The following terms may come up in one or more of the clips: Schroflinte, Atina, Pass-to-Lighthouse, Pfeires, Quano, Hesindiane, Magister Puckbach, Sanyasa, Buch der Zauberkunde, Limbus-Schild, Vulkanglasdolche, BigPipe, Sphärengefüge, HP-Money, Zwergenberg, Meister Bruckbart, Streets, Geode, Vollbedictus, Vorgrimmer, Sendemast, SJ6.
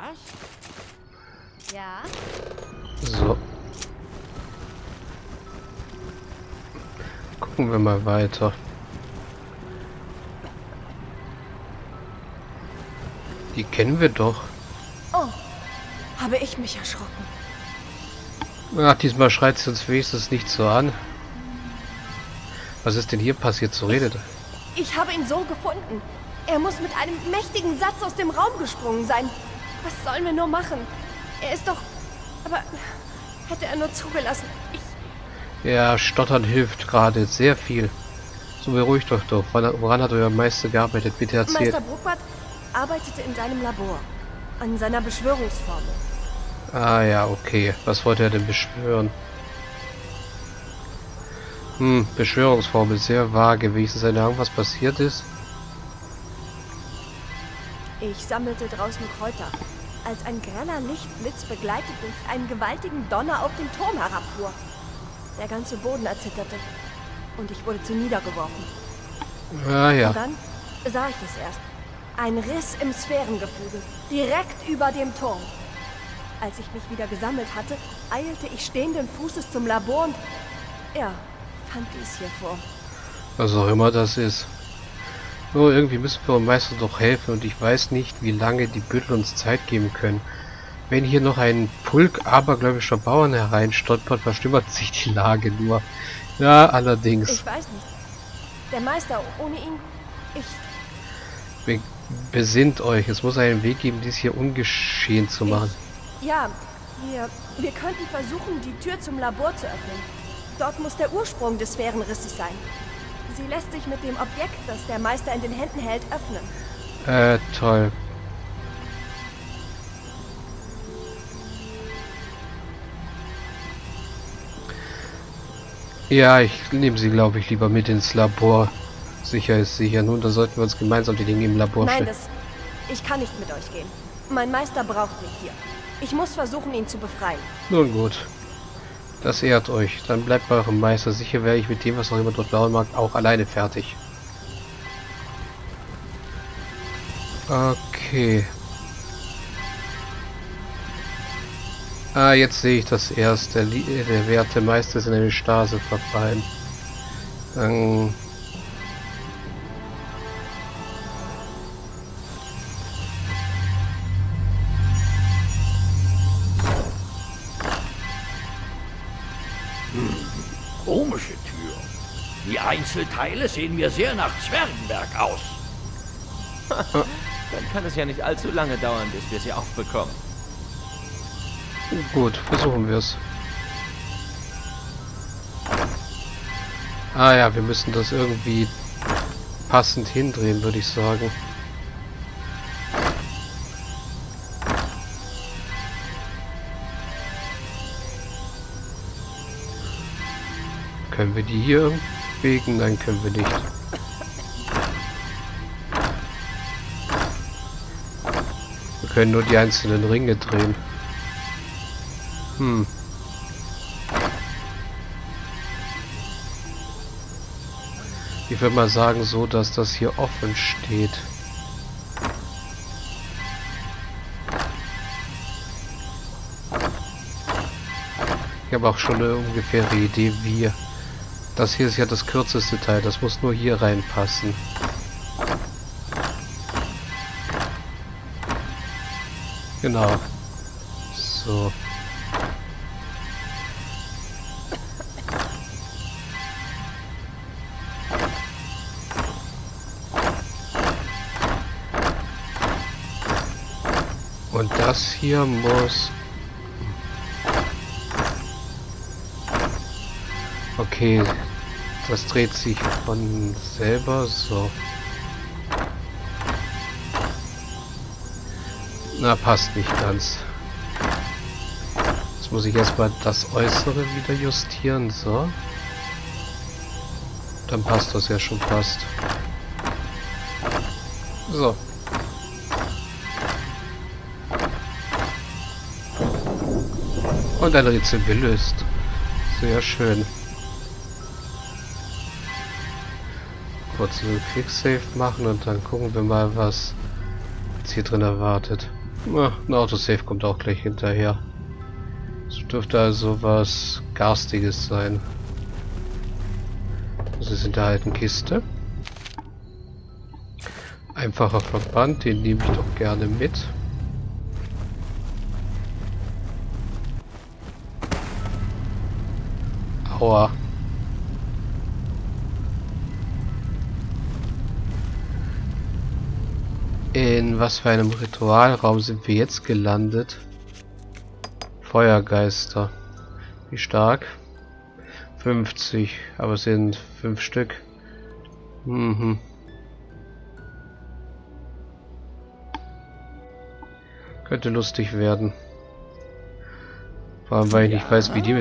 Was? Ja. So. Gucken wir mal weiter. Die kennen wir doch. Oh, habe ich mich erschrocken. Ach, diesmal schreit sie uns wenigstens nicht so an. Was ist denn hier passiert? So redet er. Ich habe ihn so gefunden. Er muss mit einem mächtigen Satz aus dem Raum gesprungen sein. Was sollen wir nur machen? Er ist doch... Aber hätte er nur zugelassen. Ja, Stottern hilft gerade sehr viel. So beruhigt euch doch. Woran hat euer Meister gearbeitet? Bitte erzählt. Meister Bruckbart arbeitete in deinem Labor. An seiner Beschwörungsformel. Ah ja, okay. Was wollte er denn beschwören? Beschwörungsformel, sehr vage. Wenigstens eine Ahnung, was passiert ist. Ich sammelte draußen Kräuter, als ein greller Lichtblitz begleitet durch einen gewaltigen Donner auf den Turm herabfuhr. Der ganze Boden erzitterte und ich wurde zu niedergeworfen. Ah ja. Und dann sah ich es erst. Ein Riss im Sphärengefüge, direkt über dem Turm. Als ich mich wieder gesammelt hatte, eilte ich stehenden Fußes zum Labor und... ja... fand dies hier vor. Was auch immer das ist. Nur irgendwie müssen wir dem Meister doch helfen und ich weiß nicht, wie lange die Bündel uns Zeit geben können. Wenn hier noch ein Pulk abergläubischer Bauern hereinstolpert, verschlimmert sich die Lage nur. Ja, allerdings. Ich weiß nicht. Der Meister, ohne ihn, ich... Besinnt euch, es muss einen Weg geben, dies hier ungeschehen zu machen. Ja, wir könnten versuchen, die Tür zum Labor zu öffnen. Dort muss der Ursprung des Sphärenrisses sein. Sie lässt sich mit dem Objekt, das der Meister in den Händen hält, öffnen. Toll. Ja, ich nehme sie, glaube ich, lieber mit ins Labor. Sicher ist sicher. Nun, da sollten wir uns gemeinsam die Dinge im Labor stellen. Nein, ich kann nicht mit euch gehen. Mein Meister braucht mich hier. Ich muss versuchen, ihn zu befreien. Nun gut. Das ehrt euch. Dann bleibt bei eurem Meister. Sicher wäre ich mit dem, was noch immer dort blauen mag, auch alleine fertig. Okay. Ah, jetzt sehe ich das erst. Der werte Meister ist in eine Stase verfallen. Dann... Komische Tür. Die Einzelteile sehen mir sehr nach Zwergenberg aus. Dann kann es ja nicht allzu lange dauern, bis wir sie aufbekommen. Gut, versuchen wir es. Ah ja, wir müssen das irgendwie passend hindrehen, würde ich sagen. Können wir die hier wegen? Nein, können wir nicht. Wir können nur die einzelnen Ringe drehen. Ich würde mal sagen, so dass das hier offen steht. Ich habe auch schon eine ungefähre Idee, wie... Das hier ist ja das kürzeste Teil, das muss nur hier reinpassen. Genau. So. Und das hier muss... Okay. Das dreht sich von selber so. Na, passt nicht ganz. Jetzt muss ich erstmal das Äußere wieder justieren, so. Dann passt das ja schon fast. So. Und ein Rätsel gelöst. Sehr schön. Kurz einen Quicksave machen und dann gucken wir mal, was uns hier drin erwartet. Na, ein Autosave kommt auch gleich hinterher. Es dürfte also was Garstiges sein. Das ist in der alten Kiste. Einfacher Verband, den nehme ich doch gerne mit. Aua. In was für einem Ritualraum sind wir jetzt gelandet? Feuergeister. Wie stark? 50, aber es sind 5 Stück. Mhm. Könnte lustig werden. Vor allem, weil ich nicht weiß, wie die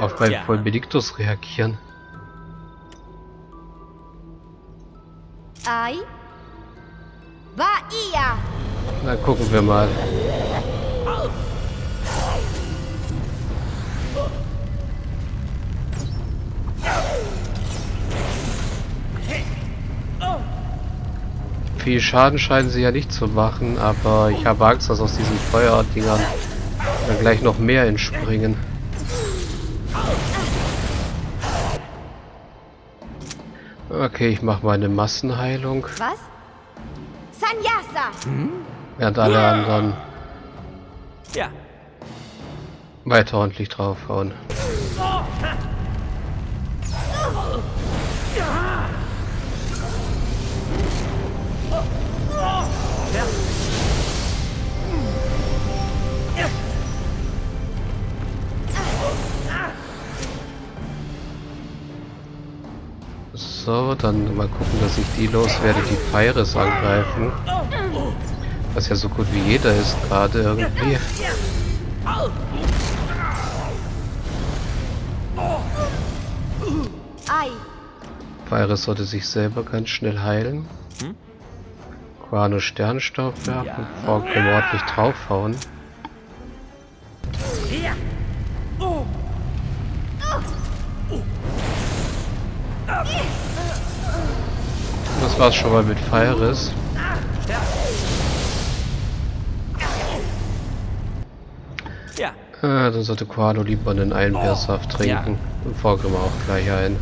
auf meinen Vollbedictus reagieren. Na, gucken wir mal. Viel Schaden scheinen sie ja nicht zu machen, aber ich habe Angst, dass aus diesen Feuerdingern dann gleich noch mehr entspringen. Okay, ich mache mal eine Massenheilung. Was? Sanyasa. Während alle anderen weiter ordentlich draufhauen. So, dann mal gucken, dass ich die loswerde, die Pfeires angreifen. Was ja so gut wie jeder ist gerade irgendwie. Pfeires sollte sich selber ganz schnell heilen. Quano Sternstaub werfen, Frau können wir ordentlich draufhauen. Das war's schon mal mit Pfeires. Dann sollte Quano lieber einen Einbeersaft trinken. Und Vorgrimmer auch gleich ein.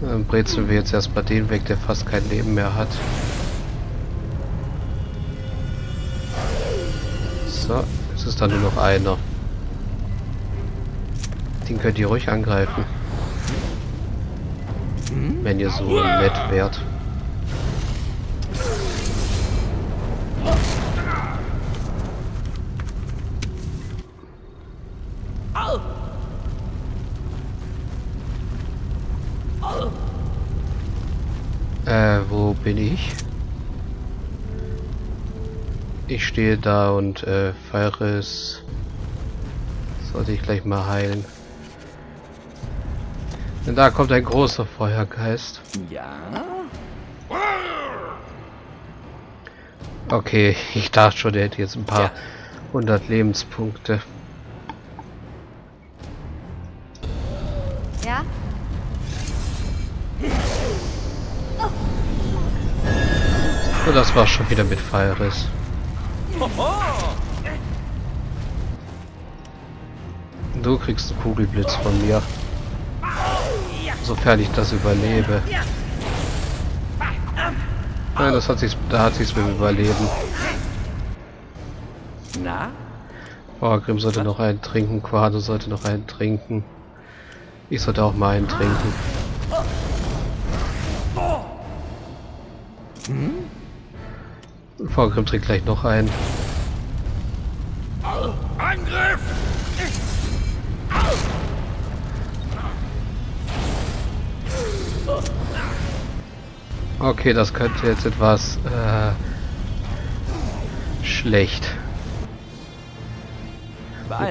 Dann brezeln wir jetzt erstmal den weg, der fast kein Leben mehr hat. So, es ist dann nur noch einer. Den könnt ihr ruhig angreifen. Wenn ihr so nett wärt. Wo bin ich? Ich stehe da und Pfeires sollte ich gleich mal heilen. Denn da kommt ein großer Feuergeist. Okay, ich dachte schon, der hätte jetzt ein paar 100 Lebenspunkte. Und das war schon wieder mit Pfeires. Du kriegst einen Kugelblitz von mir. Sofern ich das überlebe. Nein, das hat sich, da hat sich's mit dem Überleben. Na? Vorgrim sollte noch einen trinken, Quado sollte noch einen trinken. Ich sollte auch mal einen trinken. Vorgrim trinkt gleich noch einen. Angriff! Okay, das könnte jetzt etwas schlecht.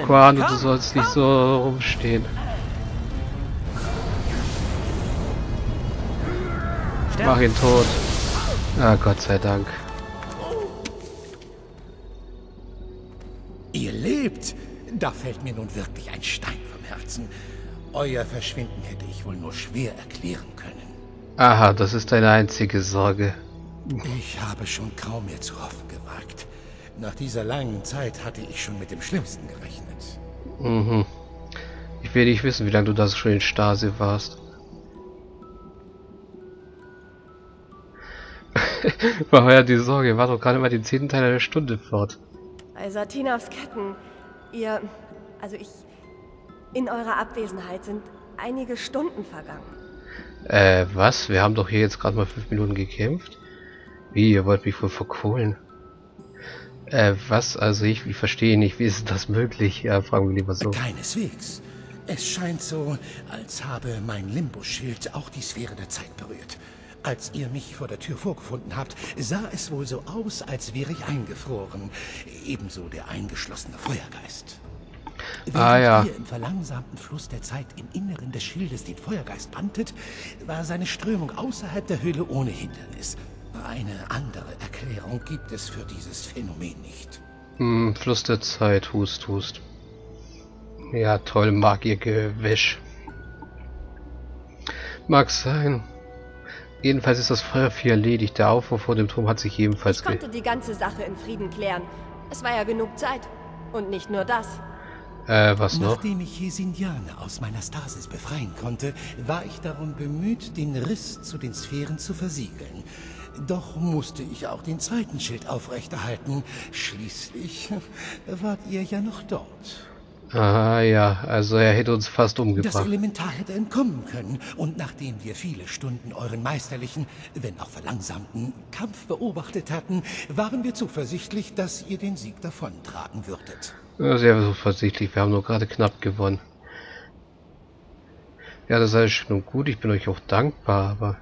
Quano, du sollst nicht so rumstehen. Mach ihn tot. Ah, Gott sei Dank. Ihr lebt! Da fällt mir nun wirklich ein Stein vom Herzen. Euer Verschwinden hätte ich wohl nur schwer erklären können. Aha, das ist deine einzige Sorge. Ich habe schon kaum mehr zu hoffen gewagt. Nach dieser langen Zeit hatte ich schon mit dem Schlimmsten gerechnet. Mhm. Ich will nicht wissen, wie lange du da schon in Stasi warst. War heuer die Sorge, ihr wart doch gerade mal den 10. Teil einer Stunde fort. Also Atina's Ketten, ihr... Also ich... In eurer Abwesenheit sind einige Stunden vergangen. Was? Wir haben doch hier jetzt gerade mal 5 Minuten gekämpft? Wie, ihr wollt mich wohl verkohlen? Was? Also ich verstehe nicht, wie ist das möglich? Ja, fragen wir lieber so. Keineswegs. Es scheint so, als habe mein Limbus-Schild auch die Sphäre der Zeit berührt. Als ihr mich vor der Tür vorgefunden habt, sah es wohl so aus, als wäre ich eingefroren. Ebenso der eingeschlossene Feuergeist. Während ihr im verlangsamten Fluss der Zeit im Inneren des Schildes den Feuergeist banntet, war seine Strömung außerhalb der Höhle ohne Hindernis. Eine andere Erklärung gibt es für dieses Phänomen nicht. Hm, Fluss der Zeit, Hust, Hust. Ja, toll, mag ihr Gewäsch. Mag sein. Jedenfalls ist das Feuer viel erledigt. Der Aufbau vor dem Turm hat sich ebenfalls... Ich konnte die ganze Sache in Frieden klären. Es war ja genug Zeit. Und nicht nur das. Was noch? Nachdem ich Hesindiane aus meiner Stasis befreien konnte, war ich darum bemüht, den Riss zu den Sphären zu versiegeln. Doch musste ich auch den zweiten Schild aufrechterhalten. Schließlich wart ihr ja noch dort. Ah ja, also er hätte uns fast umgebracht. Das Elementar hätte entkommen können. Und nachdem wir viele Stunden euren meisterlichen, wenn auch verlangsamten, Kampf beobachtet hatten, waren wir zuversichtlich, dass ihr den Sieg davontragen würdet. Ja, sehr zuversichtlich. Wir haben nur gerade knapp gewonnen. Ja, das ist alles schön und gut. Ich bin euch auch dankbar, aber...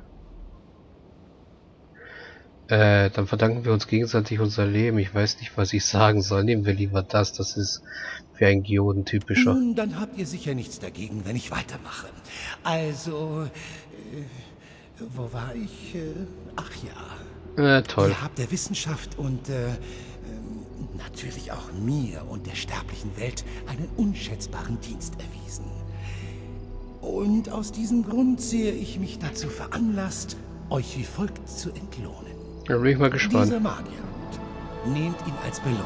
dann verdanken wir uns gegenseitig unser Leben. Ich weiß nicht, was ich sagen soll. Nehmen wir lieber das. Das ist für ein Geoden typischer. Nun, dann habt ihr sicher nichts dagegen, wenn ich weitermache. Also, wo war ich? Ach ja. Toll. Ihr habt der Wissenschaft und natürlich auch mir und der sterblichen Welt einen unschätzbaren Dienst erwiesen. Und aus diesem Grund sehe ich mich dazu veranlasst, euch wie folgt zu entlohnen. Da bin ich mal gespannt. Dieser Magierhut, nehmt ihn als Belohnung.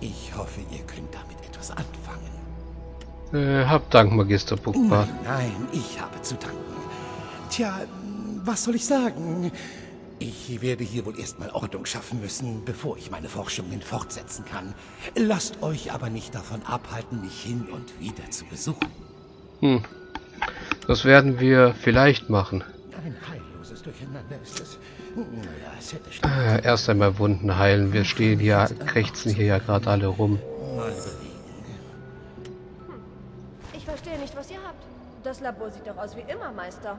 Ich hoffe, ihr könnt damit etwas anfangen. Hab Dank, Magister Puckbach. Nein, ich habe zu danken. Tja, was soll ich sagen? Ich werde hier wohl erstmal Ordnung schaffen müssen, bevor ich meine Forschungen fortsetzen kann. Lasst euch aber nicht davon abhalten, mich hin und wieder zu besuchen. Hm. Das werden wir vielleicht machen. Ein heilloses Durcheinander ist es. Naja, es hätte erst einmal Wunden heilen. Wir stehen hier, krächzen hier ja gerade alle rum. Ich verstehe nicht, was ihr habt. Das Labor sieht doch aus wie immer, Meister.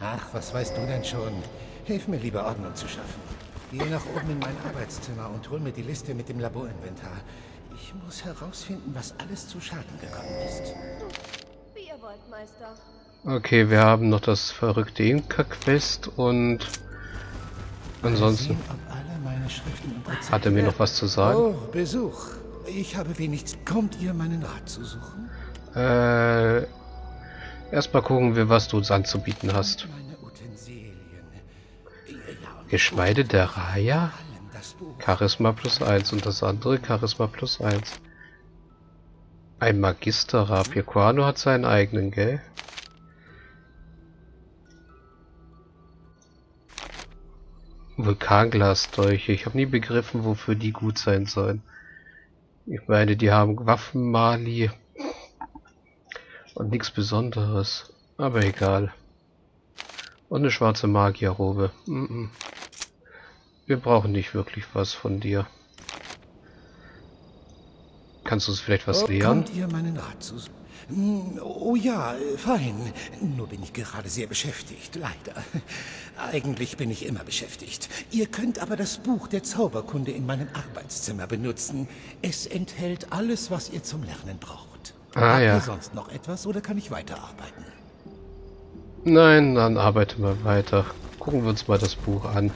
Ach, was weißt du denn schon? Hilf mir lieber, Ordnung zu schaffen. Geh nach oben in mein Arbeitszimmer und hol mir die Liste mit dem Laborinventar. Ich muss herausfinden, was alles zu Schaden gekommen ist. Wie ihr wollt, Meister. Okay, wir haben noch das verrückte Inka-Quest und ansonsten hat er mir noch was zu sagen. Oh, Besuch. Ich habe wenigstens. Kommt ihr, meinen Rat zu suchen? Erstmal gucken wir, was du uns anzubieten hast. Geschmeide der Raya? Charisma +1 und das andere Charisma +1. Ein Magister Rapier. Quano hat seinen eigenen, gell? Vulkanglasdolche. Ich habe nie begriffen, wofür die gut sein sollen. Ich meine, die haben Waffenmali. Und nichts Besonderes. Aber egal. Und eine schwarze Magierrobe. Mm-mm. Wir brauchen nicht wirklich was von dir. Kannst du uns vielleicht was lehren? Kommt ihr, meinen Rat zu suchen? Oh ja, fein. Nur bin ich gerade sehr beschäftigt, leider. Eigentlich bin ich immer beschäftigt. Ihr könnt aber das Buch der Zauberkunde in meinem Arbeitszimmer benutzen. Es enthält alles, was ihr zum Lernen braucht. Ah, ja. Habt ihr sonst noch etwas oder kann ich weiterarbeiten? Nein, dann arbeiten wir weiter. Gucken wir uns mal das Buch an.